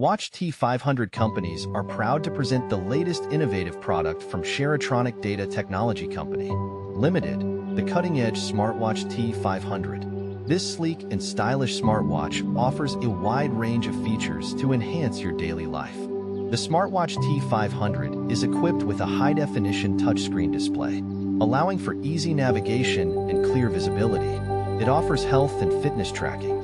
Watch T500 companies are proud to present the latest innovative product from Sharetronic Data Technology Company, Limited, the cutting-edge smartwatch T500. This sleek and stylish smartwatch offers a wide range of features to enhance your daily life. The smartwatch T500 is equipped with a high-definition touchscreen display, allowing for easy navigation and clear visibility. It offers health and fitness tracking,